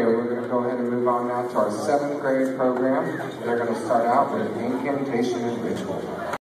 earlier, we're going to go ahead and move on now to our 7th grade program. They're going to start out with incantation and ritual.